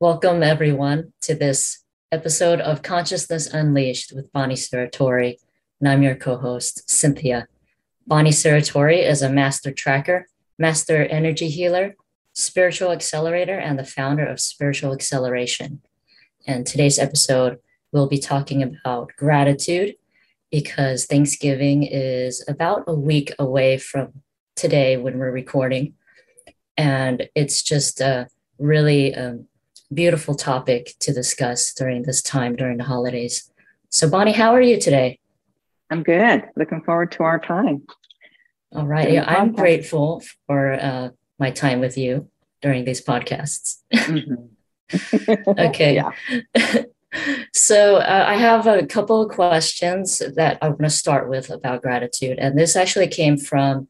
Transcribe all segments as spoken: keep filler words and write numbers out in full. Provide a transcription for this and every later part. Welcome, everyone, to this episode of Consciousness Unleashed with Bonnie Serratore, and I'm your co-host, Cynthia. Bonnie Serratore is a master tracker, master energy healer, spiritual accelerator, and the founder of Spiritual Acceleration. And today's episode, we'll be talking about gratitude, because Thanksgiving is about a week away from today when we're recording, and it's just a really um, beautiful topic to discuss during this time, during the holidays. So Bonnie, how are you today? I'm good. Looking forward to our time. All right. Yeah, I'm grateful for uh, my time with you during these podcasts. Mm-hmm. Okay. Yeah. So uh, I have a couple of questions that I'm going to start with about gratitude. And this actually came from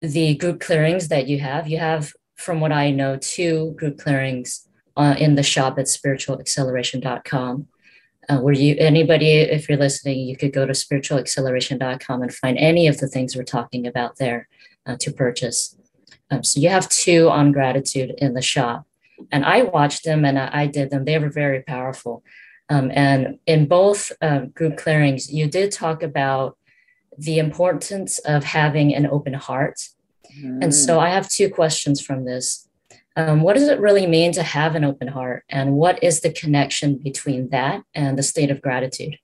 the group clearings that you have. You have, from what I know, two group clearings Uh, in the shop at spiritual acceleration dot com, uh, where you, anybody, if you're listening, you could go to spiritual acceleration dot com and find any of the things we're talking about there uh, to purchase. Um, so you have two on gratitude in the shop, and I watched them and I, I did them. They were very powerful. Um, and in both um, group clearings, you did talk about the importance of having an open heart. Mm. And so I have two questions from this. Um, what does it really mean to have an open heart? And what is the connection between that and the state of gratitude?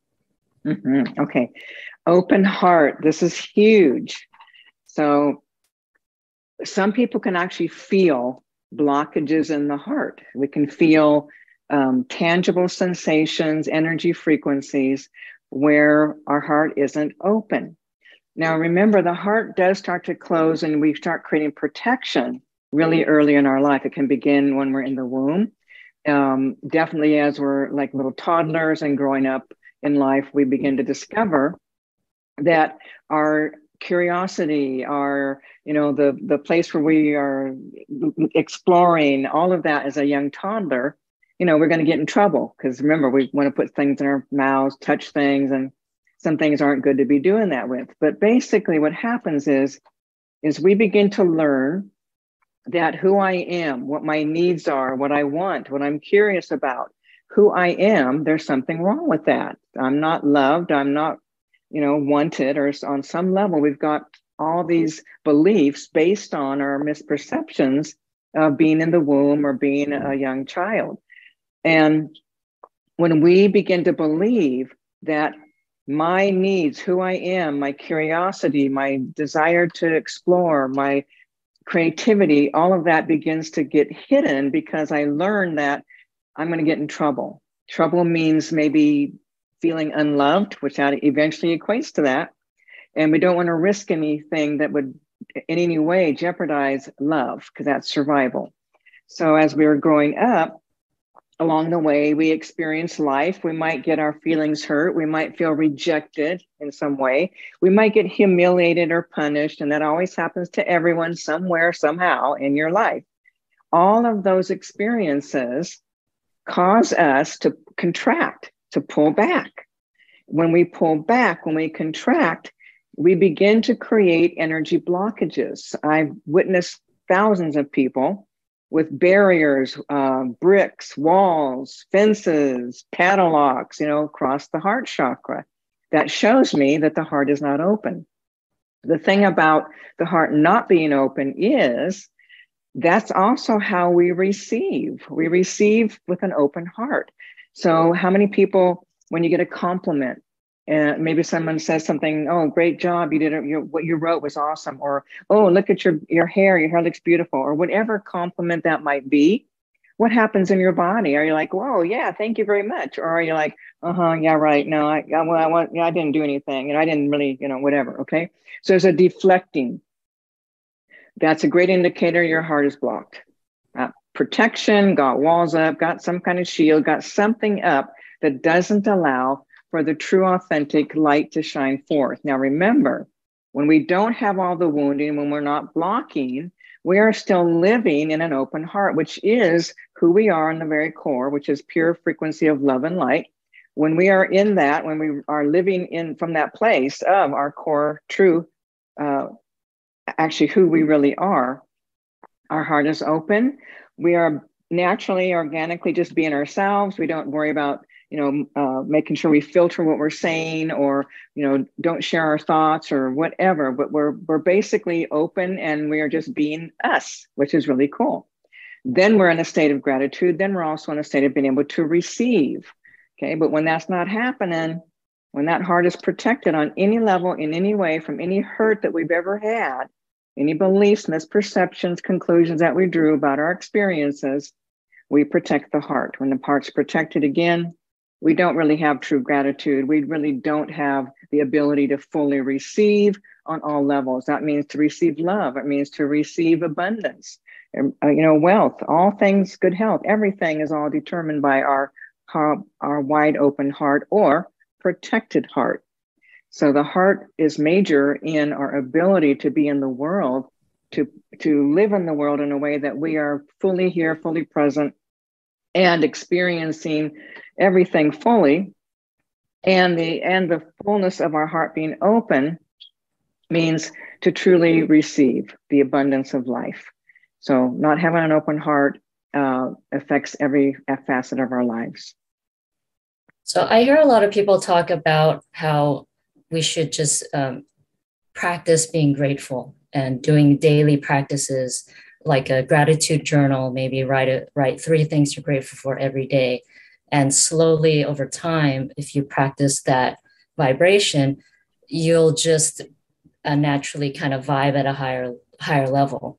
Mm-hmm. Okay. Open heart. This is huge. So some people can actually feel blockages in the heart. We can feel um, tangible sensations, energy frequencies where our heart isn't open. Now, remember, the heart does start to close and we start creating protection really early in our life. It can begin when we're in the womb. Um, definitely as we're like little toddlers and growing up in life, we begin to discover that our curiosity, our, you know, the, the place where we are exploring, all of that as a young toddler, you know, we're going to get in trouble. Because remember, we want to put things in our mouths, touch things, and some things aren't good to be doing that with. But basically what happens is, is we begin to learn that who I am, what my needs are, what I want, what I'm curious about, who I am, there's something wrong with that. I'm not loved. I'm not, you know, wanted, or on some level, we've got all these beliefs based on our misperceptions of being in the womb or being a young child. And when we begin to believe that my needs, who I am, my curiosity, my desire to explore, my creativity, all of that begins to get hidden because I learned that I'm going to get in trouble. Trouble means maybe feeling unloved, which that eventually equates to that. And we don't want to risk anything that would in any way jeopardize love, because that's survival. So as we were growing up, along the way, we experience life. We might get our feelings hurt. We might feel rejected in some way. We might get humiliated or punished. And that always happens to everyone somewhere, somehow in your life. All of those experiences cause us to contract, to pull back. When we pull back, when we contract, we begin to create energy blockages. I've witnessed thousands of people with barriers, uh, bricks, walls, fences, padlocks, you know, across the heart chakra. That shows me that the heart is not open. The thing about the heart not being open is that's also how we receive. We receive with an open heart. So how many people, when you get a compliment, and maybe someone says something, oh, great job, you did it, you, what you wrote was awesome, or, oh, look at your, your hair, your hair looks beautiful, or whatever compliment that might be, what happens in your body? Are you like, whoa, yeah, thank you very much? Or are you like, uh-huh, yeah, right, no, I, I, well, I, want, yeah, I didn't do anything, and I didn't really, you know, whatever, okay? So there's a deflecting. That's a great indicator your heart is blocked. Uh, protection, got walls up, got some kind of shield, got something up that doesn't allow for the true authentic light to shine forth. Now remember, when we don't have all the wounding, when we're not blocking, we are still living in an open heart, which is who we are in the very core, which is pure frequency of love and light. When we are in that, when we are living in from that place of our core true, uh, actually who we really are, our heart is open. We are naturally, organically just being ourselves. We don't worry about, you know, uh, making sure we filter what we're saying, or, you know, don't share our thoughts or whatever, but we're, we're basically open and we are just being us, which is really cool. Then we're in a state of gratitude. Then we're also in a state of being able to receive. Okay. But when that's not happening, when that heart is protected on any level, in any way, from any hurt that we've ever had, any beliefs, misperceptions, conclusions that we drew about our experiences, we protect the heart. When the heart's protected, again, we don't really have true gratitude. We really don't have the ability to fully receive on all levels. That means to receive love. It means to receive abundance, you know, wealth, all things, good health. Everything is all determined by our, our, our wide open heart or protected heart. So the heart is major in our ability to be in the world, to, to live in the world in a way that we are fully here, fully present, and experiencing everything fully. And the, and the fullness of our heart being open means to truly receive the abundance of life. So not having an open heart uh, affects every facet of our lives. So I hear a lot of people talk about how we should just um, practice being grateful and doing daily practices like a gratitude journal, maybe write a, write three things you're grateful for every day. And slowly over time, if you practice that vibration, you'll just uh, naturally kind of vibe at a higher, higher level.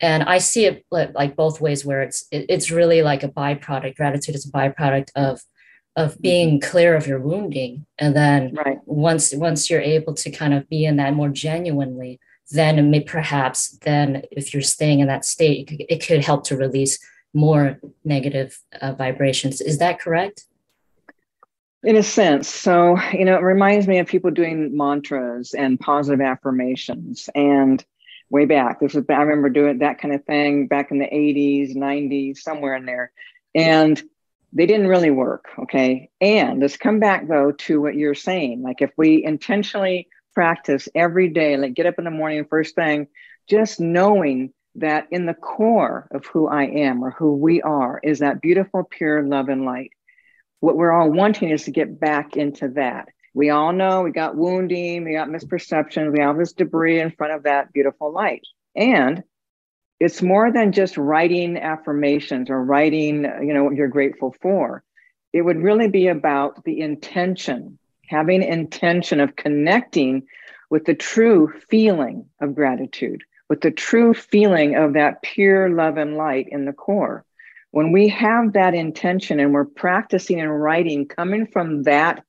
And I see it like both ways, where it's, it, it's really like a byproduct. Gratitude is a byproduct of of being clear of your wounding. And then right. once, once you're able to kind of be in that more genuinely, then may, perhaps then if you're staying in that state, it could, it could help to release more negative uh, vibrations. Is that correct? In a sense. So, you know, it reminds me of people doing mantras and positive affirmations. And way back, this was, I remember doing that kind of thing back in the eighties, nineties, somewhere in there. And they didn't really work, okay? And let's come back, though, to what you're saying. Like if we intentionally practice every day, like get up in the morning, first thing, just knowing that in the core of who I am or who we are is that beautiful, pure love and light. What we're all wanting is to get back into that. We all know we got wounding, we got misperceptions, we have this debris in front of that beautiful light. And it's more than just writing affirmations or writing, you know, what you're grateful for. It would really be about the intention, having intention of connecting with the true feeling of gratitude, with the true feeling of that pure love and light in the core. When we have that intention and we're practicing and writing coming from that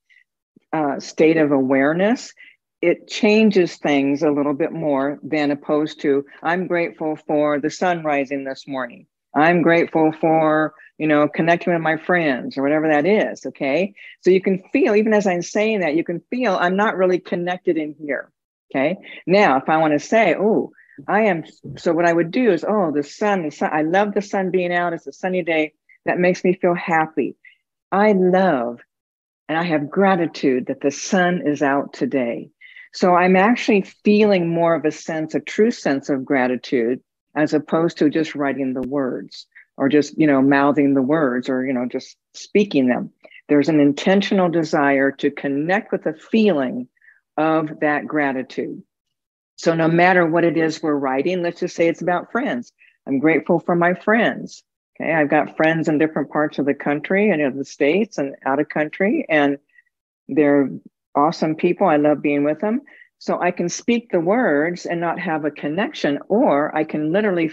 uh, state of awareness, it changes things a little bit more than opposed to, I'm grateful for the sun rising this morning. I'm grateful for, you know, connecting with my friends or whatever that is. Okay. So you can feel, even as I'm saying that, you can feel I'm not really connected in here. Okay. Now, if I want to say, oh, I am. So what I would do is, oh, the sun, the sun, I love the sun being out. It's a sunny day. That makes me feel happy. I love, and I have gratitude that the sun is out today. So I'm actually feeling more of a sense, a true sense of gratitude, as opposed to just writing the words or just, you know, mouthing the words or, you know, just speaking them. There's an intentional desire to connect with the feeling of that gratitude. So no matter what it is we're writing, let's just say it's about friends. I'm grateful for my friends. Okay. I've got friends in different parts of the country and in the States and out of country, and they're awesome people. I love being with them. So I can speak the words and not have a connection, or I can literally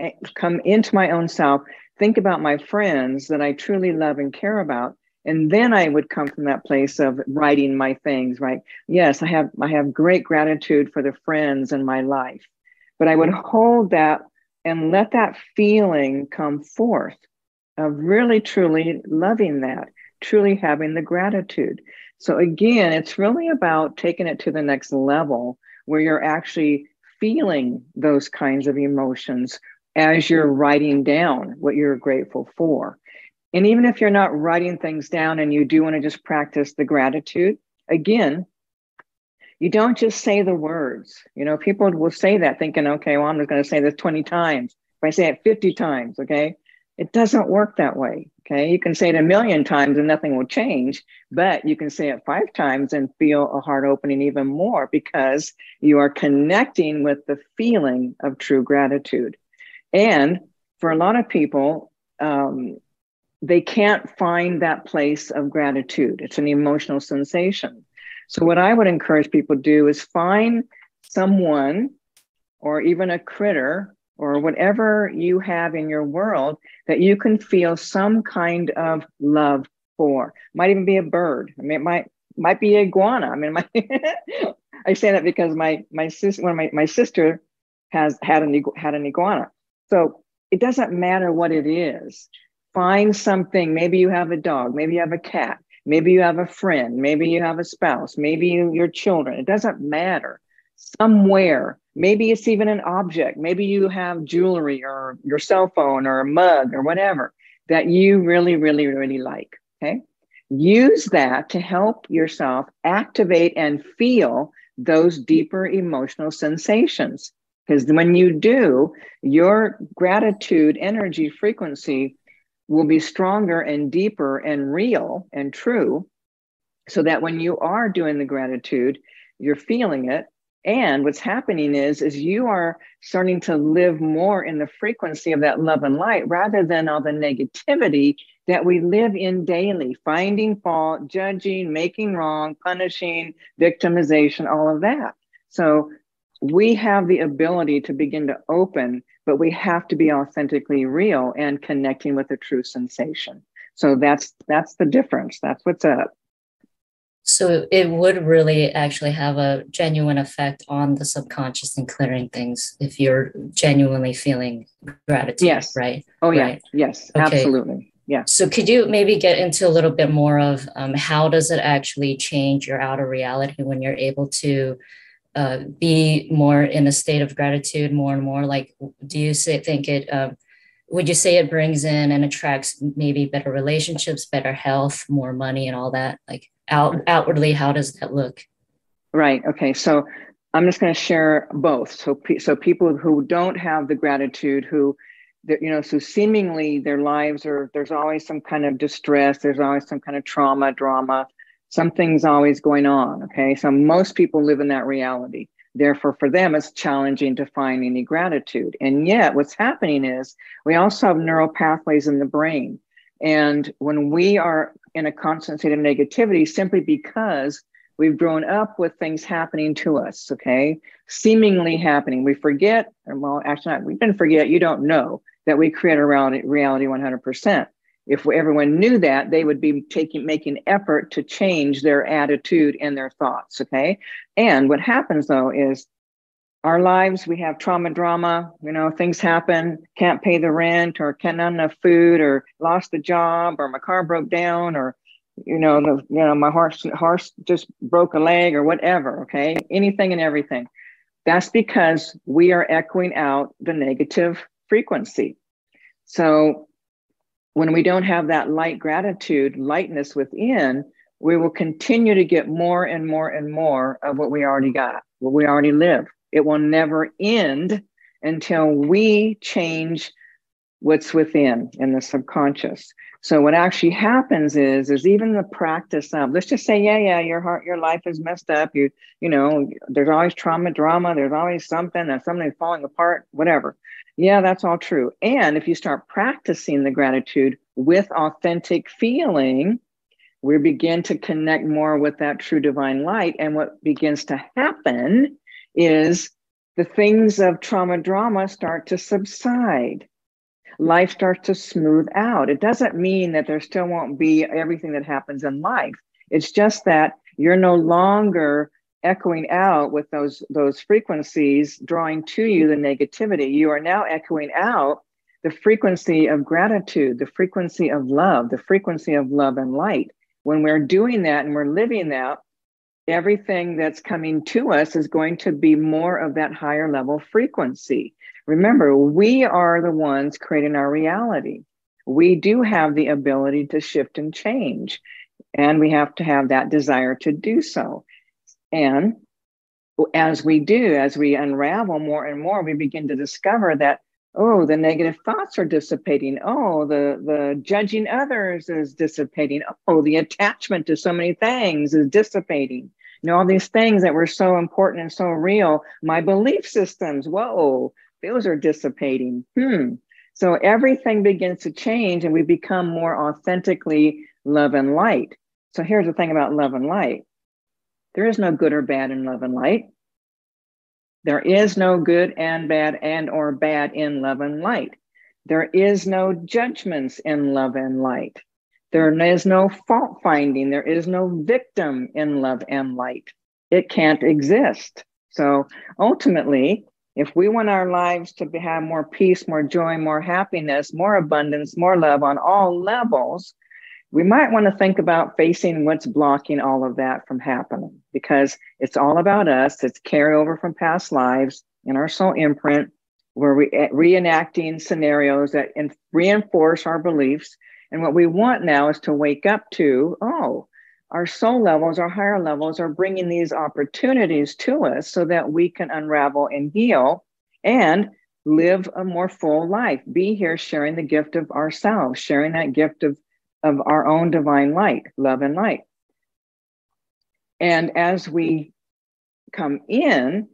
f- come into my own self, think about my friends that I truly love and care about. And then I would come from that place of writing my things, right? Yes, I have, I have great gratitude for the friends in my life, but I would hold that and let that feeling come forth of really, truly loving that, truly having the gratitude. So again, it's really about taking it to the next level where you're actually feeling those kinds of emotions as you're writing down what you're grateful for. And even if you're not writing things down and you do want to just practice the gratitude, again, you don't just say the words. You know, people will say that thinking, okay, well, I'm just going to say this twenty times. If I say it fifty times, okay, It doesn't work that way, okay? You can say it a million times and nothing will change, but you can say it five times and feel a heart opening even more because you are connecting with the feeling of true gratitude. And for a lot of people, um, they can't find that place of gratitude. It's an emotional sensation. So what I would encourage people to do is find someone or even a critter or whatever you have in your world that you can feel some kind of love for. It might even be a bird. I mean, it might might be an iguana. I mean, my I say that because my my sister, one of my my sister has had an had an iguana. So it doesn't matter what it is. Find something. Maybe you have a dog. Maybe you have a cat. Maybe you have a friend. Maybe you have a spouse. Maybe you, your children. It doesn't matter. Somewhere. Maybe it's even an object. Maybe you have jewelry or your cell phone or a mug or whatever that you really, really, really like, okay? Use that to help yourself activate and feel those deeper emotional sensations. Because when you do, your gratitude energy frequency will be stronger and deeper and real and true, so that when you are doing the gratitude, you're feeling it. And what's happening is, is you are starting to live more in the frequency of that love and light rather than all the negativity that we live in daily, finding fault, judging, making wrong, punishing, victimization, all of that. So we have the ability to begin to open, but we have to be authentically real and connecting with the true sensation. So that's, that's the difference. That's what's up. So it would really actually have a genuine effect on the subconscious and clearing things if you're genuinely feeling gratitude, yes. Right? Oh, yeah. Right. Yes, okay. Absolutely. Yeah. So could you maybe get into a little bit more of um, how does it actually change your outer reality when you're able to uh, be more in a state of gratitude more and more? Like, do you say, think it, uh, would you say it brings in and attracts maybe better relationships, better health, more money and all that? Like, Out, outwardly, how does that look? Right. Okay. So I'm just going to share both. So, pe so people who don't have the gratitude, who, you know, so seemingly their lives are, there's always some kind of distress. There's always some kind of trauma, drama, something's always going on. Okay. So most people live in that reality. Therefore, for them, it's challenging to find any gratitude. And yet what's happening is we also have neural pathways in the brain. And when we are in a constant state of negativity, simply because we've grown up with things happening to us, okay, seemingly happening, we forget, or well, actually not, we didn't forget, you don't know that we create a reality, reality one hundred percent. If everyone knew that, they would be taking, making effort to change their attitude and their thoughts, okay? And what happens though is our lives, we have trauma, drama, you know, things happen, can't pay the rent or can't not enough food or lost the job or my car broke down or, you know, the, you know my horse, horse just broke a leg or whatever, okay? Anything and everything. That's because we are echoing out the negative frequency. So when we don't have that light gratitude, lightness within, we will continue to get more and more and more of what we already got, what we already live. It will never end until we change what's within in the subconscious. So what actually happens is, is even the practice of, let's just say, yeah, yeah, your heart, your life is messed up. You, you know, there's always trauma, drama. There's always something and something falling apart, whatever. Yeah, that's all true. And if you start practicing the gratitude with authentic feeling, we begin to connect more with that true divine light. And what begins to happen is the things of trauma, drama start to subside. Life starts to smooth out. It doesn't mean that there still won't be everything that happens in life. It's just that you're no longer echoing out with those, those frequencies, drawing to you the negativity. You are now echoing out the frequency of gratitude, the frequency of love, the frequency of love and light. When we're doing that and we're living that, everything that's coming to us is going to be more of that higher level frequency. Remember, we are the ones creating our reality. We do have the ability to shift and change, and we have to have that desire to do so. And as we do, as we unravel more and more, we begin to discover that oh, the negative thoughts are dissipating. Oh, the, the judging others is dissipating. Oh, the attachment to so many things is dissipating. You know, all these things that were so important and so real. My belief systems, whoa, those are dissipating. Hmm. So everything begins to change and we become more authentically love and light. So here's the thing about love and light. There is no good or bad in love and light. There is no good and bad and or bad in love and light. There is no judgments in love and light. There is no fault finding. There is no victim in love and light. It can't exist. So ultimately, if we want our lives to have more peace, more joy, more happiness, more abundance, more love on all levels, we might want to think about facing what's blocking all of that from happening, because it's all about us. It's carryover from past lives in our soul imprint. We're re reenacting scenarios that reinforce our beliefs. And what we want now is to wake up to, oh, our soul levels, our higher levels are bringing these opportunities to us so that we can unravel and heal and live a more full life. Be here sharing the gift of ourselves, sharing that gift of of our own divine light, love and light. And as we come in,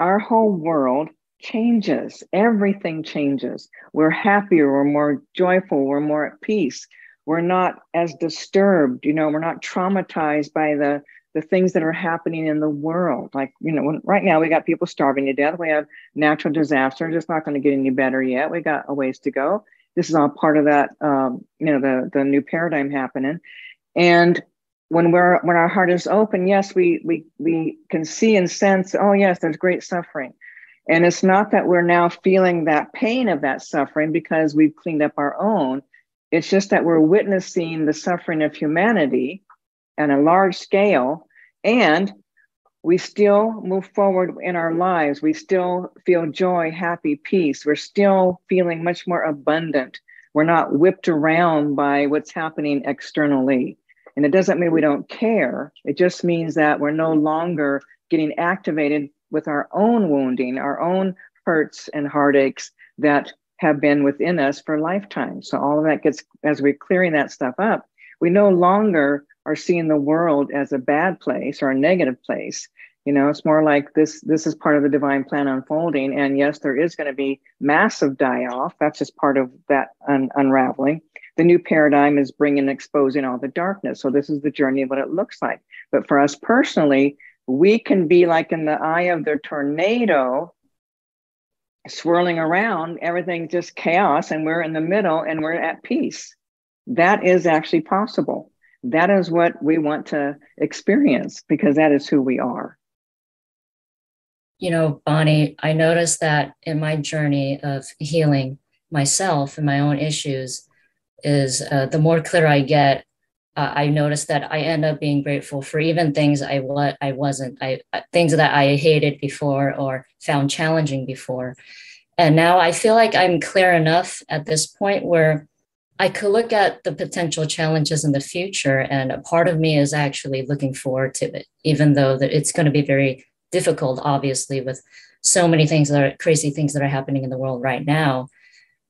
our whole world changes. Everything changes. We're happier, we're more joyful, we're more at peace. We're not as disturbed, you know, we're not traumatized by the, the things that are happening in the world. Like, you know, when, right now we got people starving to death. We have natural disaster. It's not gonna get any better yet. We got a ways to go. This is all part of that, um, you know, the, the new paradigm happening. And when we're, when our heart is open, yes, we, we, we can see and sense, oh yes, there's great suffering. And it's not that we're now feeling that pain of that suffering because we've cleaned up our own. It's just that we're witnessing the suffering of humanity on a large scale, and we still move forward in our lives. We still feel joy, happy, peace. We're still feeling much more abundant. We're not whipped around by what's happening externally. And it doesn't mean we don't care. It just means that we're no longer getting activated with our own wounding, our own hurts and heartaches that have been within us for lifetimes. So all of that gets, as we're clearing that stuff up, we no longer are seeing the world as a bad place or a negative place. You know, it's more like this, this is part of the divine plan unfolding. And yes, there is going to be massive die-off. That's just part of that un unraveling. The new paradigm is bringing and exposing all the darkness. So this is the journey of what it looks like. But for us personally, we can be like in the eye of the tornado, swirling around, everything just chaos, and we're in the middle and we're at peace. That is actually possible. That is what we want to experience, because that is who we are. You know, Bonnie, I noticed that in my journey of healing myself and my own issues is uh, the more clear I get, uh, I noticed that I end up being grateful for even things I, wa I wasn't, I, things that I hated before or found challenging before. And now I feel like I'm clear enough at this point where I could look at the potential challenges in the future, and a part of me is actually looking forward to it, even though that it's going to be very difficult, obviously, with so many things that are crazy things that are happening in the world right now.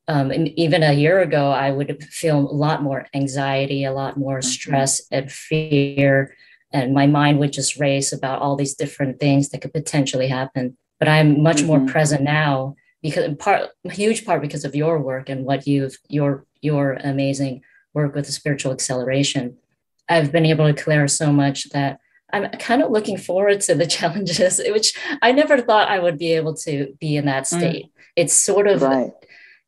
Um, and even a year ago, I would feel a lot more anxiety, a lot more stress mm-hmm. and fear, and my mind would just race about all these different things that could potentially happen. But I'm much mm-hmm. more present now, because in part, a huge part because of your work and what you've, your your amazing work with the Spiritual Acceleration. I've been able to clear so much that I'm kind of looking forward to the challenges, which I never thought I would be able to be in that state. Mm. It's sort of, right.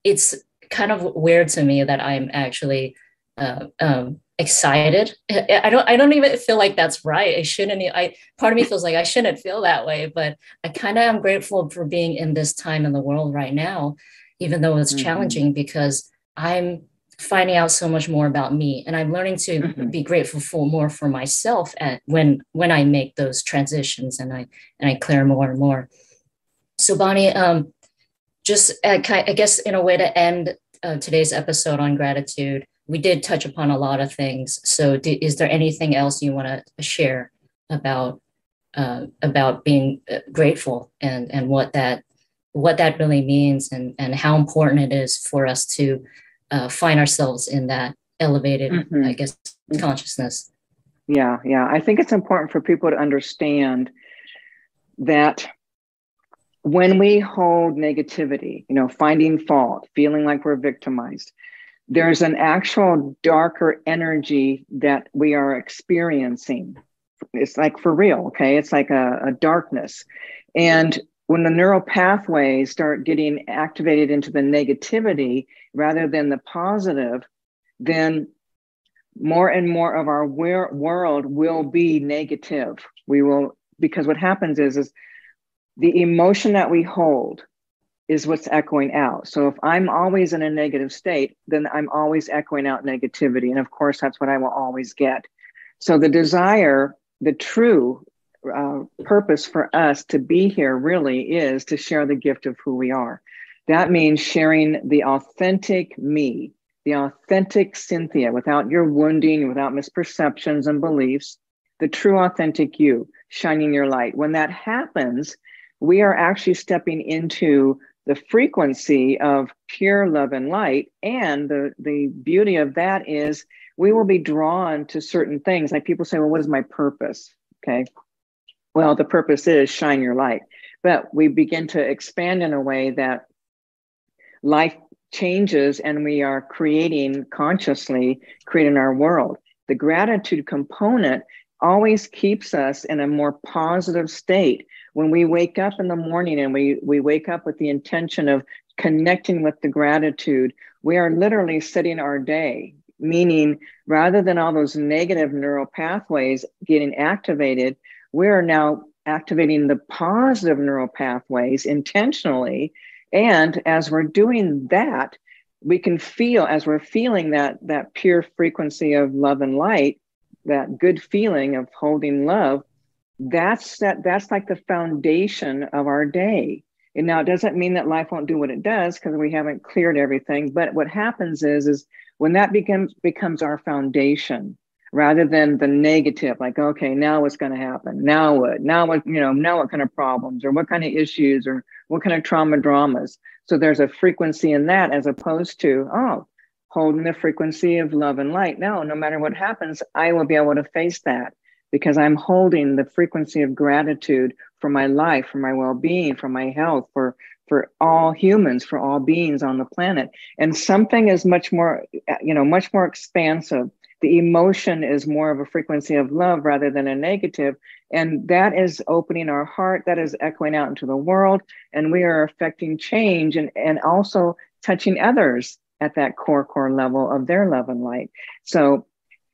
it's kind of weird to me that I'm actually uh, um, excited. I don't, I don't even feel like that's right. I shouldn't, I, part of me feels like I shouldn't feel that way, but I kind of am grateful for being in this time in the world right now, even though it's mm-hmm. challenging, because I'm finding out so much more about me, and I'm learning to mm-hmm. be grateful for more for myself at when, when I make those transitions and I, and I clear more and more. So Bonnie, um, just, uh, I guess in a way to end uh, today's episode on gratitude, we did touch upon a lot of things. So do, is there anything else you want to share about, uh, about being grateful and, and what that, what that really means and, and how important it is for us to uh, find ourselves in that elevated, mm-hmm. I guess, consciousness. Yeah, yeah. I think it's important for people to understand that when we hold negativity, you know, finding fault, feeling like we're victimized, there's an actual darker energy that we are experiencing. It's like for real, okay? It's like a, a darkness. And when the neural pathways start getting activated into the negativity rather than the positive, then more and more of our world will be negative. We will, because what happens is, is the emotion that we hold is what's echoing out. So if I'm always in a negative state, then I'm always echoing out negativity. And of course, that's what I will always get. So the desire, the true uh, purpose for us to be here really is to share the gift of who we are. That means sharing the authentic me, the authentic Cynthia, without your wounding, without misperceptions and beliefs, the true authentic you, shining your light. When that happens, we are actually stepping into the frequency of pure love and light. And the, the beauty of that is we will be drawn to certain things. Like people say, well, what is my purpose? Okay. Well, the purpose is shine your light. But we begin to expand in a way that life changes and we are creating consciously, creating our world. The gratitude component always keeps us in a more positive state. When we wake up in the morning and we, we wake up with the intention of connecting with the gratitude, we are literally setting our day, meaning rather than all those negative neural pathways getting activated, we are now activating the positive neural pathways intentionally. And as we're doing that, we can feel, as we're feeling that, that pure frequency of love and light, that good feeling of holding love, that's that that's like the foundation of our day. And now it doesn't mean that life won't do what it does because we haven't cleared everything. But what happens is, is when that becomes becomes our foundation rather than the negative, like, okay, now what's going to happen? Now what? Now what, you know, now what kind of problems or what kind of issues or what kind of trauma dramas? So there's a frequency in that as opposed to, oh, holding the frequency of love and light. No, no matter what happens, I will be able to face that because I'm holding the frequency of gratitude for my life, for my well-being, for my health, for, for all humans, for all beings on the planet. And something is much more, you know, much more expansive. The emotion is more of a frequency of love rather than a negative. And that is opening our heart. That is echoing out into the world. And we are affecting change and, and also touching others at that core, core level of their love and light. So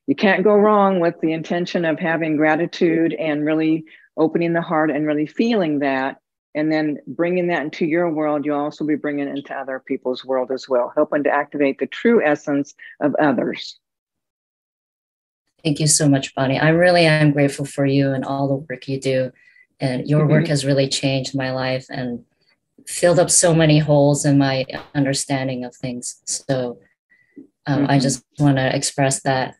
you can't go wrong with the intention of having gratitude and really opening the heart and really feeling that. And then bringing that into your world, you'll also be bringing it into other people's world as well, helping to activate the true essence of others. Thank you so much, Bonnie. I really am grateful for you and all the work you do. And your mm-hmm. work has really changed my life and filled up so many holes in my understanding of things. So um, mm-hmm. I just want to express that.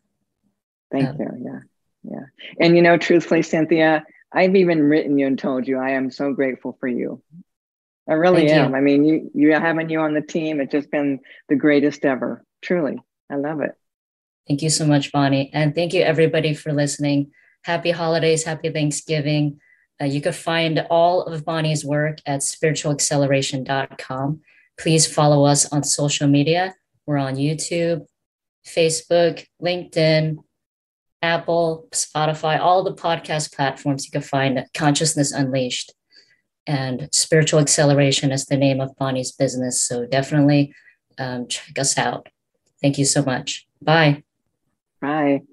Thank um, you. Yeah. Yeah. And, you know, truthfully, Cynthia, I've even written you and told you I am so grateful for you. I really am. You. I mean, you, you having you on the team, it's just been the greatest ever. Truly. I love it. Thank you so much, Bonnie. And thank you, everybody, for listening. Happy holidays. Happy Thanksgiving. Uh, you can find all of Bonnie's work at spiritual acceleration dot com. Please follow us on social media. We're on YouTube, Facebook, LinkedIn, Apple, Spotify, all the podcast platforms. You can find Consciousness Unleashed. And Spiritual Acceleration is the name of Bonnie's business. So definitely um, check us out. Thank you so much. Bye. Bye.